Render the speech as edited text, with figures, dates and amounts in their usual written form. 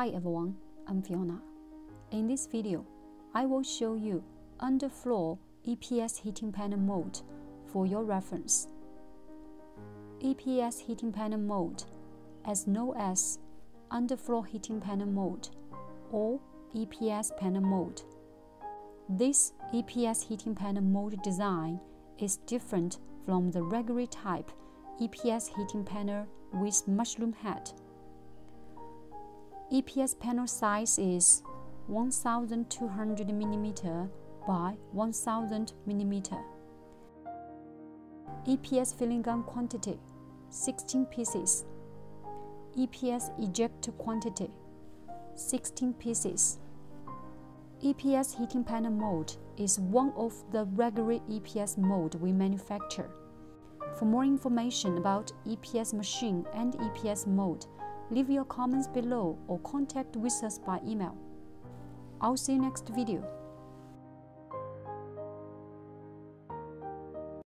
Hi everyone, I'm Fiona. In this video, I will show you underfloor EPS heating panel mode for your reference. EPS heating panel mode, as known as underfloor heating panel mode or EPS panel mode. This EPS heating panel mode design is different from the regular type EPS heating panel with mushroom head. EPS panel size is 1200 mm by 1000 mm. EPS filling gun quantity 16 pieces. EPS ejector quantity 16 pieces. EPS heating panel mode is one of the regular EPS mode we manufacture. For more information about EPS machine and EPS mode, leave your comments below or contact with us by email. I'll see you next video.